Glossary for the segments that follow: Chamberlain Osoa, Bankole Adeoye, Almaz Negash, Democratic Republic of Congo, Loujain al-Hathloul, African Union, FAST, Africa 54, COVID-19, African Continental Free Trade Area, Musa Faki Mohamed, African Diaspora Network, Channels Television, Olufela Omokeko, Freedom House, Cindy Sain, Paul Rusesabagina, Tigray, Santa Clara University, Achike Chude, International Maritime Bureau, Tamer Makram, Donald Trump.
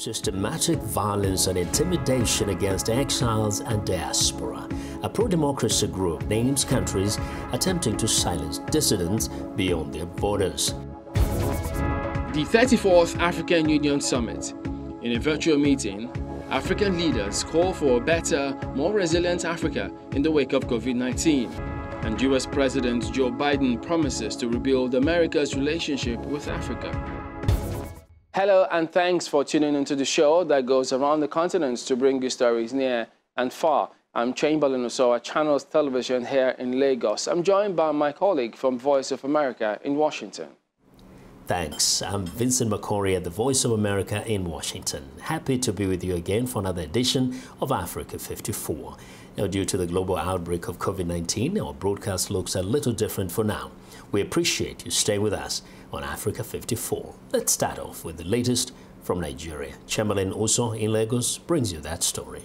systematic violence and intimidation against exiles and diaspora. A pro-democracy group names countries attempting to silence dissidents beyond their borders. The 34th African Union Summit. In a virtual meeting, African leaders call for a better, more resilient Africa in the wake of COVID-19. And US President Joe Biden promises to rebuild America's relationship with Africa. Hello and thanks for tuning into the show that goes around the continents to bring you stories near and far. I'm Chamberlain Osoa, Channels Television here in Lagos. I'm joined by my colleague from Voice of America in Washington. Thanks. I'm Vincent Macquarie at the Voice of America in Washington. Happy to be with you again for another edition of Africa 54. Now, due to the global outbreak of COVID-19, our broadcast looks a little different for now. We appreciate you stay with us on Africa 54. Let's start off with the latest from Nigeria. Chamberlain Osoa in Lagos brings you that story.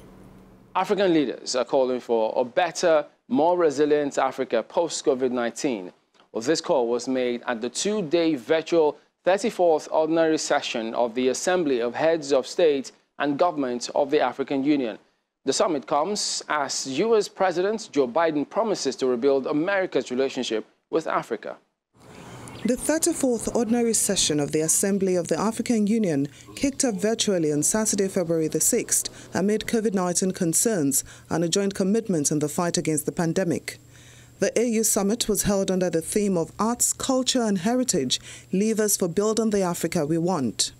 African leaders are calling for a better, more resilient Africa post-COVID-19. Well, this call was made at the two-day virtual 34th ordinary session of the Assembly of Heads of State and Government of the African Union. The summit comes as U.S. President Joe Biden promises to rebuild America's relationship with Africa. The 34th ordinary session of the Assembly of the African Union kicked off virtually on Saturday, February the 6th, amid COVID-19 concerns and a joint commitment in the fight against the pandemic. The AU Summit was held under the theme of Arts, Culture and Heritage, Levers for Building the Africa We Want.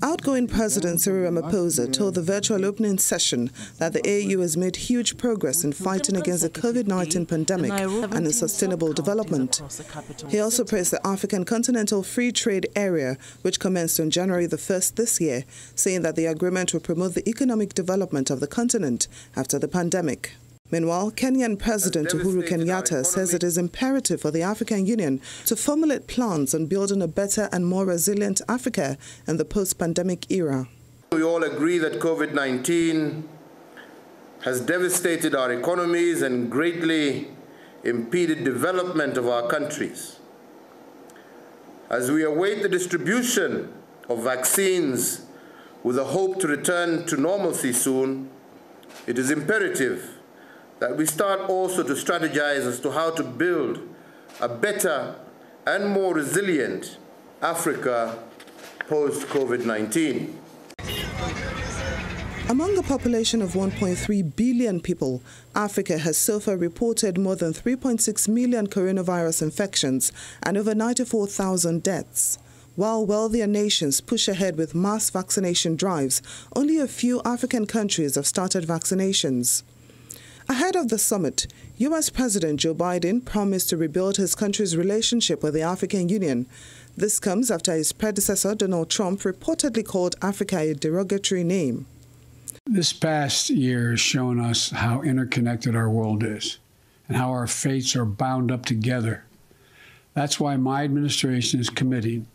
Outgoing President Cyril Ramaphosa told the virtual opening session that the AU has made huge progress in fighting against the COVID-19 pandemic and in sustainable development. He also praised the African Continental Free Trade Area, which commenced on January the 1st this year, saying that the agreement will promote the economic development of the continent after the pandemic. Meanwhile, Kenyan President Uhuru Kenyatta says it is imperative for the African Union to formulate plans on building a better and more resilient Africa in the post-pandemic era. We all agree that COVID-19 has devastated our economies and greatly impeded development of our countries. As we await the distribution of vaccines with a hope to return to normalcy soon, it is imperative that we start also to strategize as to how to build a better and more resilient Africa post-COVID-19. Among a population of 1.3 billion people, Africa has so far reported more than 3.6 million coronavirus infections and over 94,000 deaths. While wealthier nations push ahead with mass vaccination drives, only a few African countries have started vaccinations. Ahead of the summit, U.S. President Joe Biden promised to rebuild his country's relationship with the African Union. This comes after his predecessor, Donald Trump, reportedly called Africa a derogatory name. This past year has shown us how interconnected our world is and how our fates are bound up together. That's why my administration is committing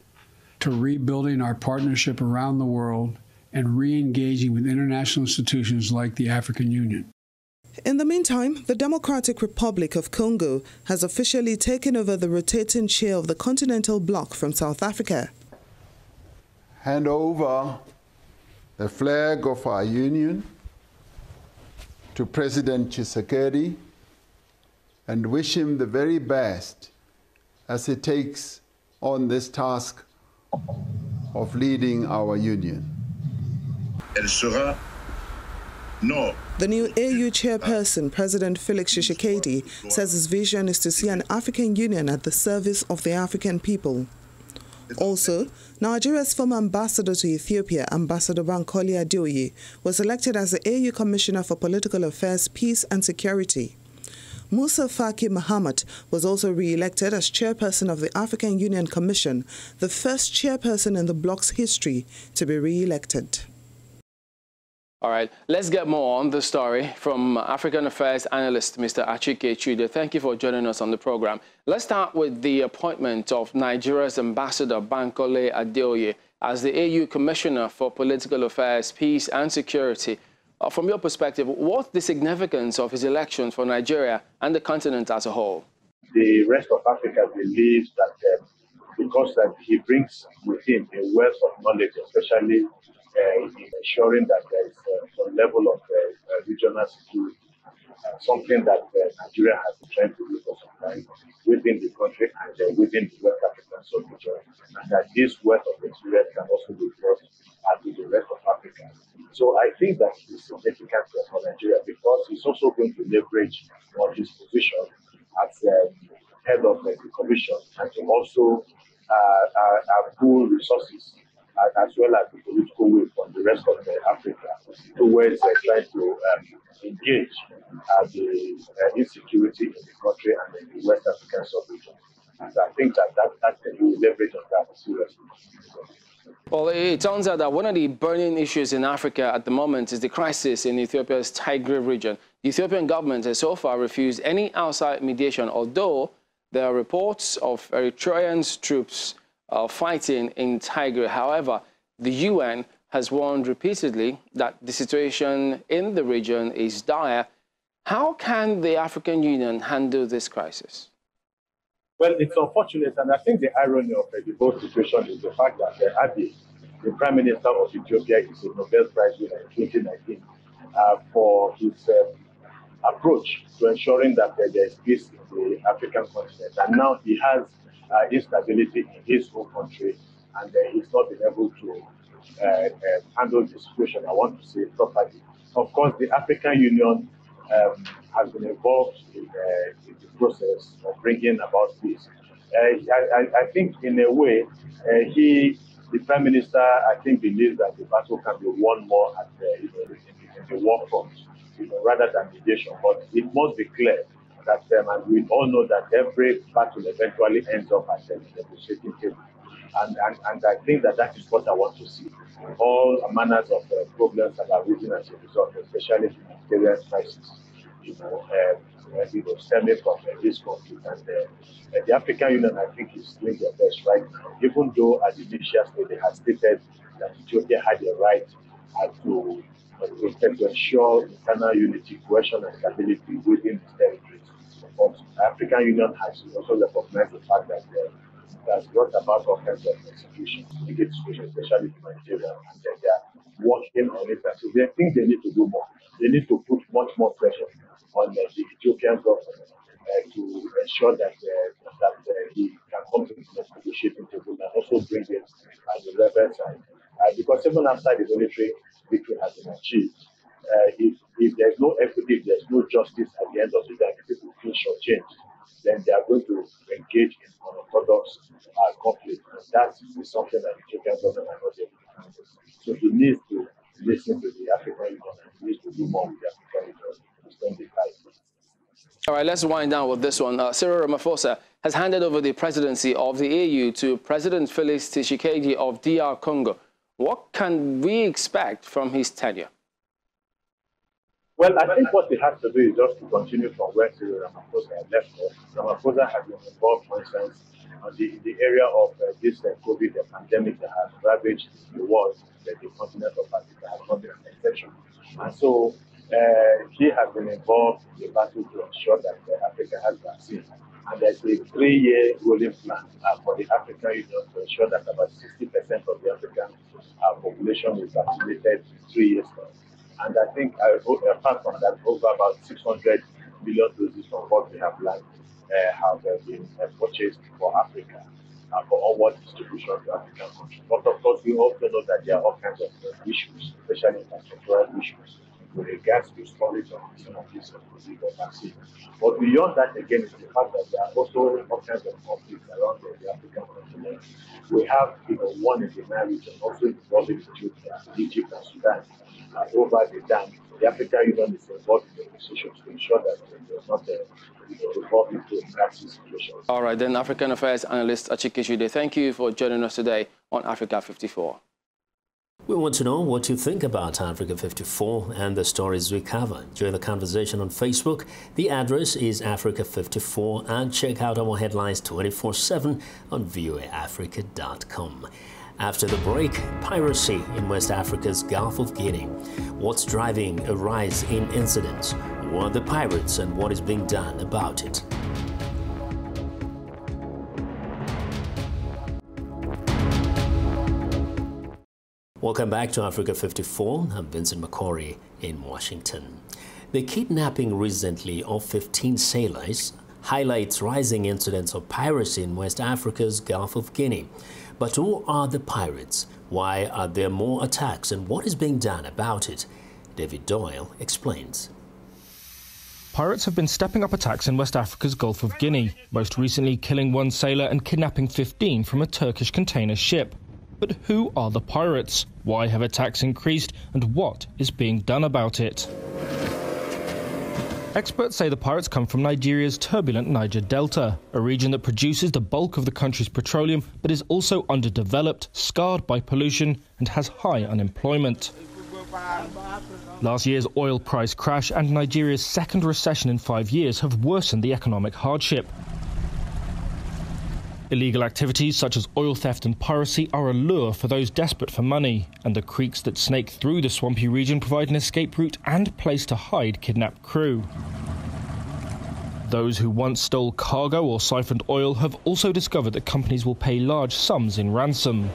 to rebuilding our partnership around the world and re-engaging with international institutions like the African Union. In the meantime, the Democratic Republic of Congo has officially taken over the rotating chair of the continental bloc from South Africa. Hand over the flag of our union to President Tshisekedi and wish him the very best as he takes on this task of leading our union. The new AU chairperson, President Felix Tshisekedi, says his vision is to see an African Union at the service of the African people. Also, Nigeria's former ambassador to Ethiopia, Ambassador Bankole Adeoye, was elected as the AU Commissioner for Political Affairs, Peace and Security. Musa Faki Mohamed was also re-elected as chairperson of the African Union Commission, the first chairperson in the bloc's history to be re-elected. All right, let's get more on the story from African Affairs analyst, Mr. Achike Chude. Thank you for joining us on the program. Let's start with the appointment of Nigeria's Ambassador Bankole Adeoye as the AU Commissioner for Political Affairs, Peace and Security. From your perspective, what's the significance of his election for Nigeria and the continent as a whole? The rest of Africa believes that because he brings with him a wealth of knowledge, especially is ensuring that there is some level of regional security, something that Nigeria has been trying to do for some time within the country and within the West African subcontinent, and that this wealth of experience can also be brought to the rest of Africa. So I think that is significant for Nigeria because it's also going to leverage on his position as head of the commission and to also pool resources as well as the political will from the rest of Africa towards trying to engage the insecurity in the country and in the West African sub-region. And I think that we will leverage on that seriously. Well, it turns out that one of the burning issues in Africa at the moment is the crisis in Ethiopia's Tigray region. The Ethiopian government has so far refused any outside mediation, although there are reports of Eritrean troops fighting in Tigray. However, the UN has warned repeatedly that the situation in the region is dire. How can the African Union handle this crisis? Well, it's unfortunate, and I think the irony of the whole situation is the fact that Abiy, the Prime Minister of Ethiopia, is a Nobel Prize winner in 2019 for his approach to ensuring that there is peace in the African continent. And now he has instability in his own country, and he's not been able to handle the situation, I want to say, properly. Of course, the African Union has been involved in the process of bringing about peace. I think, in a way, the Prime Minister, I think, believes that the battle can be won more at the war front, rather than mediation. But it must be clear that, and we all know that every battle eventually ends up at the negotiating table. And I think that is what I want to see. All manners of problems that are risen as a result, especially humanitarian crisis, stemming from this conflict. And the African Union, I think, is doing their best right now, even though at the initial stage they had stated that Ethiopia had the right to ensure internal unity, cohesion, and stability within the territories. The African Union has also recognized the fact that has brought about all kinds of executions, especially humanitarian, and they are working on it. So they think they need to do more. They need to put much more pressure on the Ethiopian government to ensure that he can come to the negotiating table and also bring in the rebel side. Because even after the military victory has been achieved, if there's no equity, if there's no justice at the end of the day, people feel shortchanged, then they are going to engage in unorthodox conflict. And that is something that the Ethiopian government are not able to handle. So he needs to listen to the African Union and he needs to do more with the African Union to spend the time. All right, let's wind down with this one. Cyril Ramaphosa has handed over the presidency of the AU to President Felix Tshisekedi of DR Congo. What can we expect from his tenure? Well, I think what we have to do is just to continue from where Ramaphosa left off. Ramaphosa has been involved, for instance, in the area of this COVID pandemic that has ravaged the world, the continent of Africa has not been an exception. And so he has been involved in the battle to ensure that Africa has vaccine. And there's a 3-year rolling plan for the African Union to ensure that about 60% of the African population is vaccinated in 3 years now. And I think, apart from that, over about 600 million doses from what we have planned have been purchased for Africa, for onward distribution to African countries. But of course, we also know that there are all kinds of issues, especially infrastructural issues, with regards to storage of some of these vaccines. But beyond that, again, is the fact that there are also all kinds of conflicts around the African continent. We have one in the Nile region, also involving Egypt and Sudan, over the dam. The African Union is involved in the decisions to ensure that there is not a default into a crisis situation. All right, then, African Affairs Analyst Achike Chude, thank you for joining us today on Africa 54. We want to know what you think about Africa 54 and the stories we cover. Join the conversation on Facebook. The address is Africa 54, and check out our headlines 24/7 on voaafrica.com. After the break, piracy in West Africa's Gulf of Guinea. What's driving a rise in incidents? Who are the pirates and what is being done about it? Welcome back to Africa 54. I'm Vincent Macquarie in Washington. The kidnapping recently of 15 sailors highlights rising incidents of piracy in West Africa's Gulf of Guinea. But who are the pirates? Why are there more attacks, and what is being done about it? David Doyle explains. Pirates have been stepping up attacks in West Africa's Gulf of Guinea, most recently killing one sailor and kidnapping 15 from a Turkish container ship. But who are the pirates? Why have attacks increased, and what is being done about it? Experts say the pirates come from Nigeria's turbulent Niger Delta, a region that produces the bulk of the country's petroleum but is also underdeveloped, scarred by pollution, and has high unemployment. Last year's oil price crash and Nigeria's second recession in 5 years have worsened the economic hardship. Illegal activities such as oil theft and piracy are a lure for those desperate for money, and the creeks that snake through the swampy region provide an escape route and place to hide kidnapped crew. Those who once stole cargo or siphoned oil have also discovered that companies will pay large sums in ransom.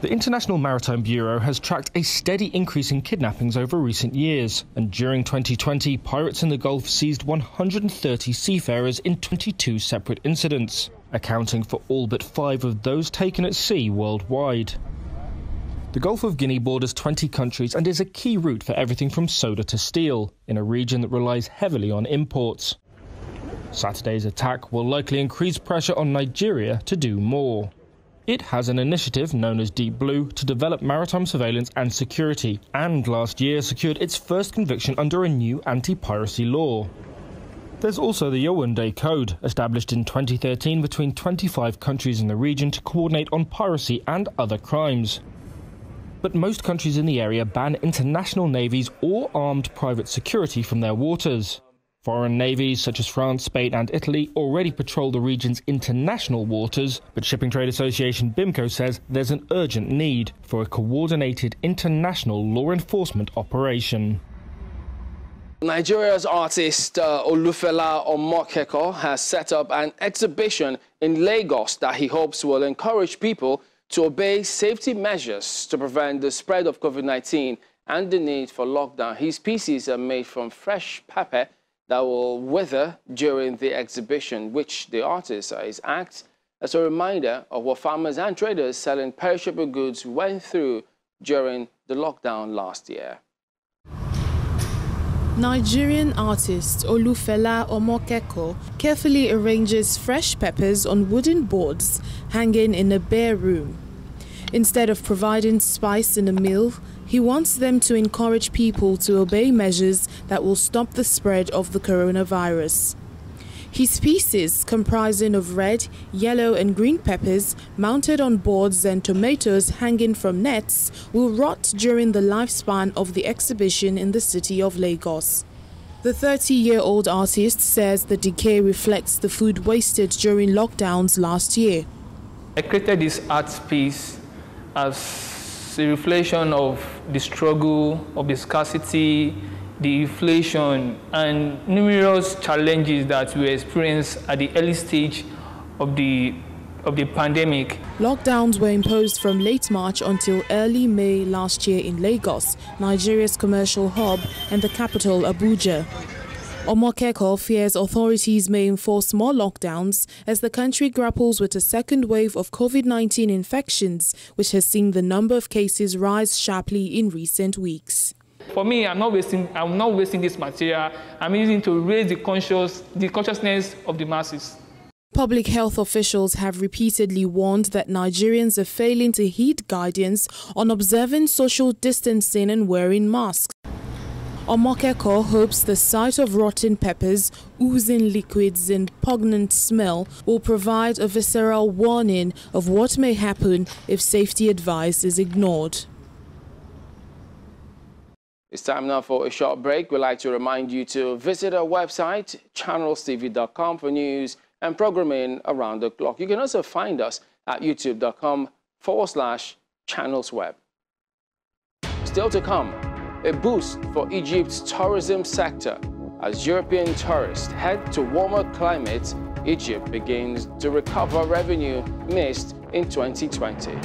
The International Maritime Bureau has tracked a steady increase in kidnappings over recent years, and during 2020, pirates in the Gulf seized 130 seafarers in 22 separate incidents, accounting for all but 5 of those taken at sea worldwide. The Gulf of Guinea borders 20 countries and is a key route for everything from soda to steel, in a region that relies heavily on imports. Saturday's attack will likely increase pressure on Nigeria to do more. It has an initiative known as Deep Blue to develop maritime surveillance and security, and last year secured its first conviction under a new anti-piracy law. There's also the Yaoundé Code, established in 2013 between 25 countries in the region to coordinate on piracy and other crimes. But most countries in the area ban international navies or armed private security from their waters. Foreign navies such as France, Spain and Italy already patrol the region's international waters, but Shipping Trade Association BIMCO says there's an urgent need for a coordinated international law enforcement operation. Nigeria's artist Olufela Omokeko has set up an exhibition in Lagos that he hopes will encourage people to obey safety measures to prevent the spread of COVID-19 and the need for lockdown. His pieces are made from fresh paper that will wither during the exhibition, which the artist says acts as a reminder of what farmers and traders selling perishable goods went through during the lockdown last year. Nigerian artist Olufela Omokeko carefully arranges fresh peppers on wooden boards hanging in a bare room. Instead of providing spice in a meal, he wants them to encourage people to obey measures that will stop the spread of the coronavirus. His pieces, comprising of red, yellow and green peppers mounted on boards and tomatoes hanging from nets, will rot during the lifespan of the exhibition in the city of Lagos. The 30-year-old artist says the decay reflects the food wasted during lockdowns last year. I created this art piece as a reflection of the struggle, of the scarcity, the inflation and numerous challenges that we experienced at the early stage of the pandemic. Lockdowns were imposed from late March until early May last year in Lagos, Nigeria's commercial hub and the capital Abuja. Omokeko fears authorities may enforce more lockdowns as the country grapples with a second wave of COVID-19 infections, which has seen the number of cases rise sharply in recent weeks. For me, I'm not wasting this material. I'm using it to raise the consciousness of the masses. Public health officials have repeatedly warned that Nigerians are failing to heed guidance on observing social distancing and wearing masks. Omokeko hopes the sight of rotten peppers, oozing liquids and pungent smell will provide a visceral warning of what may happen if safety advice is ignored. It's time now for a short break. We'd like to remind you to visit our website, channelstv.com, for news and programming around the clock. You can also find us at youtube.com/channelsweb. Still to come, a boost for Egypt's tourism sector. As European tourists head to warmer climates, Egypt begins to recover revenue missed in 2020.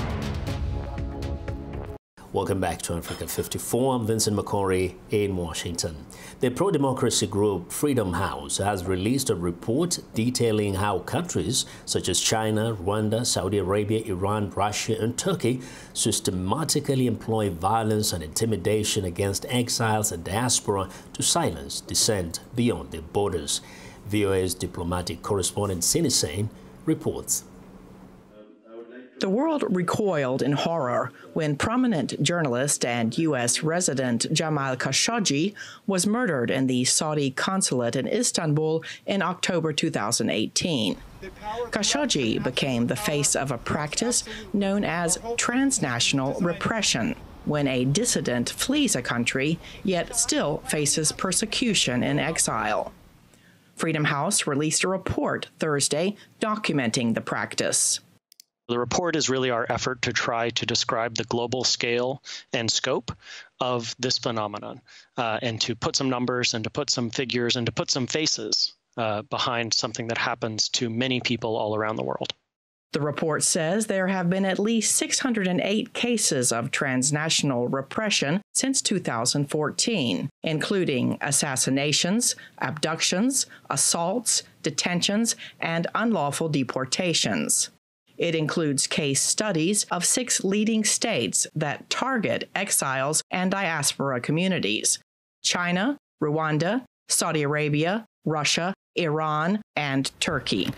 Welcome back to Africa 54. I'm Vincent Macquarie in Washington. The pro-democracy group Freedom House has released a report detailing how countries such as China, Rwanda, Saudi Arabia, Iran, Russia, and Turkey systematically employ violence and intimidation against exiles and diaspora to silence dissent beyond their borders. VOA's diplomatic correspondent Sinisane reports. The world recoiled in horror when prominent journalist and U.S. resident Jamal Khashoggi was murdered in the Saudi consulate in Istanbul in October 2018. Khashoggi became the face of a practice known as transnational repression, when a dissident flees a country yet still faces persecution in exile. Freedom House released a report Thursday documenting the practice. The report is really our effort to try to describe the global scale and scope of this phenomenon, and to put some numbers and to put some figures and to put some faces behind something that happens to many people all around the world. The report says there have been at least 608 cases of transnational repression since 2014, including assassinations, abductions, assaults, detentions, and unlawful deportations. It includes case studies of 6 leading states that target exiles and diaspora communities: China, Rwanda, Saudi Arabia, Russia, Iran, and Turkey.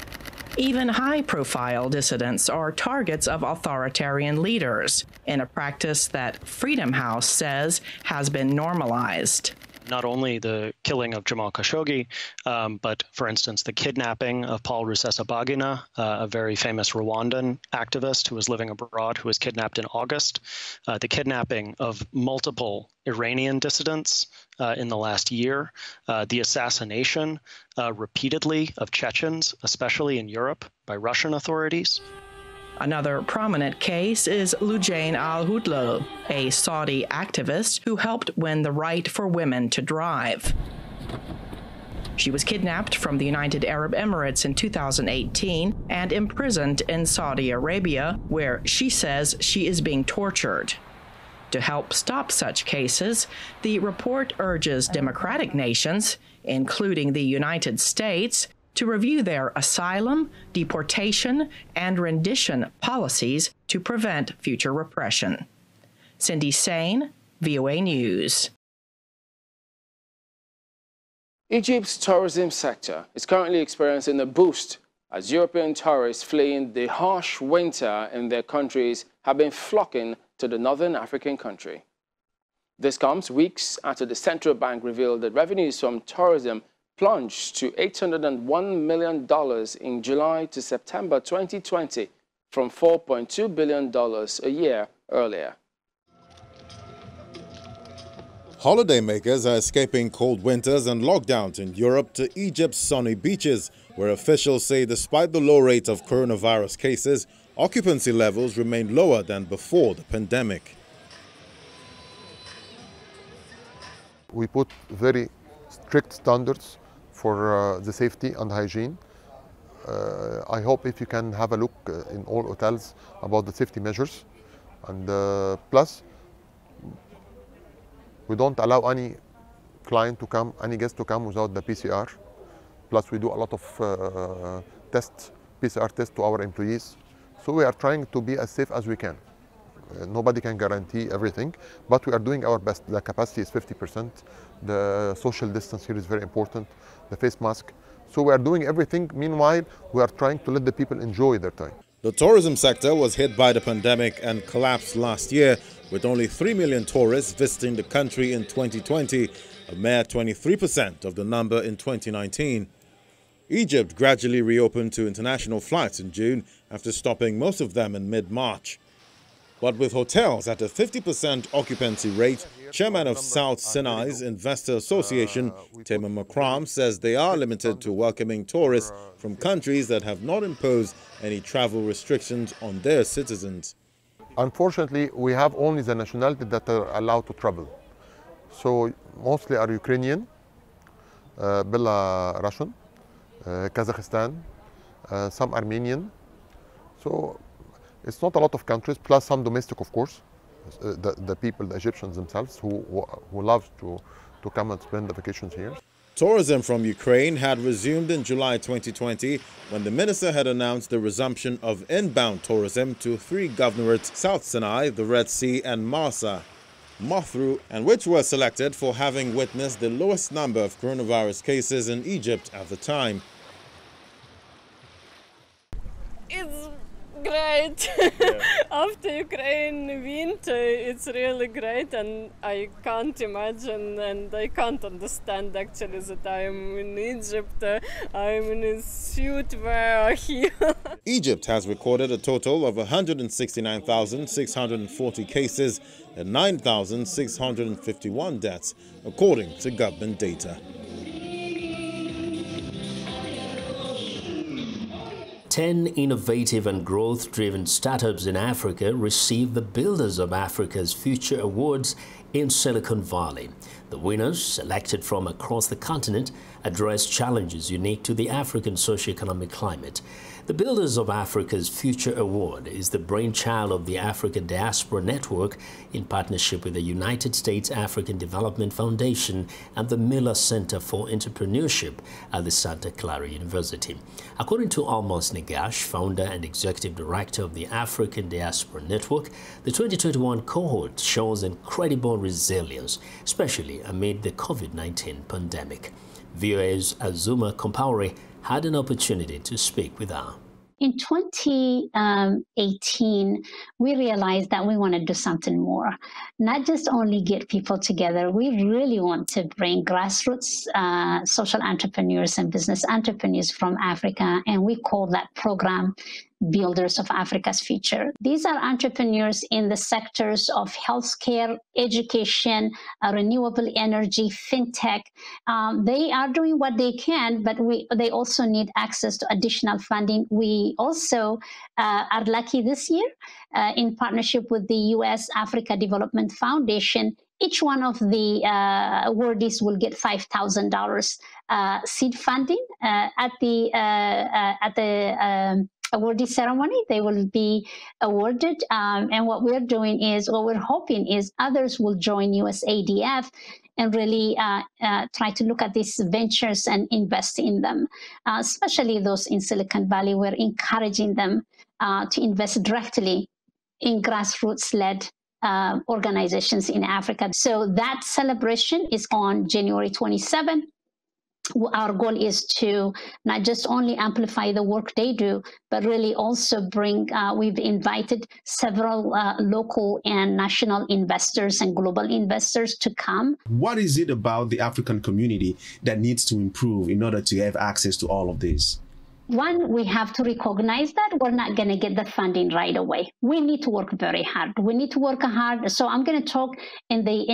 Even high-profile dissidents are targets of authoritarian leaders, in a practice that Freedom House says has been normalized. Not only the killing of Jamal Khashoggi, but, for instance, the kidnapping of Paul Rusesabagina, a very famous Rwandan activist who was living abroad, who was kidnapped in August, the kidnapping of multiple Iranian dissidents in the last year, the assassination repeatedly of Chechens, especially in Europe, by Russian authorities. Another prominent case is Loujain al-Hathloul, a Saudi activist who helped win the right for women to drive. She was kidnapped from the United Arab Emirates in 2018 and imprisoned in Saudi Arabia, where she says she is being tortured. To help stop such cases, the report urges democratic nations, including the United States, to review their asylum, deportation, and rendition policies to prevent future repression. Cindy Sain, VOA News. Egypt's tourism sector is currently experiencing a boost as European tourists fleeing the harsh winter in their countries have been flocking to the northern African country. This comes weeks after the central bank revealed that revenues from tourism plunged to $801 million in July to September 2020 from $4.2 billion a year earlier. Holidaymakers are escaping cold winters and lockdowns in Europe to Egypt's sunny beaches, where officials say despite the low rate of coronavirus cases, occupancy levels remain lower than before the pandemic. We put very strict standards for the safety and hygiene. I hope if you can have a look in all hotels about the safety measures, and plus we don't allow any client to come, any guest to come without the PCR. Plus we do a lot of tests, PCR tests to our employees. So we are trying to be as safe as we can. Nobody can guarantee everything, but we are doing our best. The capacity is 50%. The social distance here is very important, the face mask. So we are doing everything. Meanwhile, we are trying to let the people enjoy their time. The tourism sector was hit by the pandemic and collapsed last year, with only 3 million tourists visiting the country in 2020, a mere 23% of the number in 2019. Egypt gradually reopened to international flights in June after stopping most of them in mid-March. But with hotels at a 50% occupancy rate, chairman of South Sinai's Investor Association, Tamer Makram, says they are limited to welcoming tourists from countries that have not imposed any travel restrictions on their citizens. Unfortunately, we have only the nationality that are allowed to travel. So mostly are Ukrainian, Belarusian, Kazakhstan, some Armenian. So it's not a lot of countries, plus some domestic, of course, the people, the Egyptians themselves, who love to come and spend the vacations here. Tourism from Ukraine had resumed in July 2020 when the minister had announced the resumption of inbound tourism to three governorates, South Sinai, the Red Sea and Marsa, Mothru, and which were selected for having witnessed the lowest number of coronavirus cases in Egypt at the time. It's great. Yeah. After Ukraine winter, it's really great, and I can't imagine and I can't understand actually that I'm in Egypt. I'm in a suit where here. Egypt has recorded a total of 169,640 cases and 9,651 deaths, according to government data. 10 innovative and growth-driven startups in Africa received the Builders of Africa's Future Awards in Silicon Valley. The winners, selected from across the continent, addressed challenges unique to the African socioeconomic climate. The Builders of Africa's Future Award is the brainchild of the African Diaspora Network in partnership with the United States African Development Foundation and the Miller Center for Entrepreneurship at the Santa Clara University. According to Almaz Negash, founder and executive director of the African Diaspora Network, the 2021 cohort shows incredible resilience, especially amid the COVID-19 pandemic. VOA's Azuma Kompaori had an opportunity to speak with her. In 2018, we realized that we want to do something more, not just only get people together. We really want to bring grassroots social entrepreneurs and business entrepreneurs from Africa, and we call that program Builders of Africa's Future. These are entrepreneurs in the sectors of healthcare, education, renewable energy, fintech. They are doing what they can, but they also need access to additional funding. We also are lucky this year, in partnership with the U.S. Africa Development Foundation, each one of the awardees will get $5,000 seed funding at the awardee ceremony. They will be awarded, and what we're doing is, what we're hoping is others will join USADF and really try to look at these ventures and invest in them, especially those in Silicon Valley. We're encouraging them to invest directly in grassroots-led organizations in Africa. So that celebration is on January 27th. Our goal is to not just only amplify the work they do, but really also bring, we've invited several local and national investors and global investors to come. What is it about the African community that needs to improve in order to have access to all of this? One, we have to recognize that we're not going to get the funding right away. We need to work very hard. We need to work hard. So I'm going to talk in the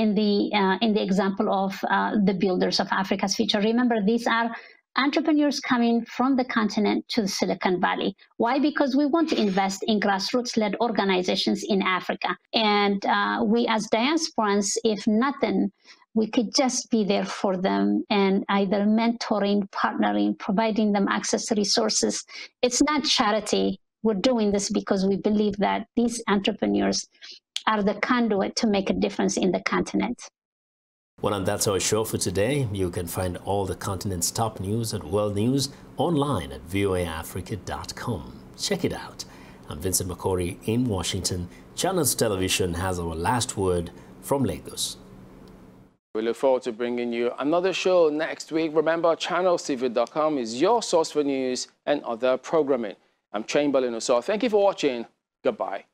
example of the Builders of Africa's Future. Remember, these are entrepreneurs coming from the continent to Silicon Valley. Why? Because we want to invest in grassroots-led organizations in Africa. And we as diasporans, if nothing, we could just be there for them and either mentoring, partnering, providing them access to resources. It's not charity. We're doing this because we believe that these entrepreneurs are the conduit to make a difference in the continent. Well, and that's our show for today. You can find all the continent's top news and world news online at voaafrica.com. Check it out. I'm Vincent Macquarie in Washington. Channels Television has our last word from Lagos. We look forward to bringing you another show next week. Remember, channelstv.com is your source for news and other programming. I'm Chamberlain Osoa. Thank you for watching. Goodbye.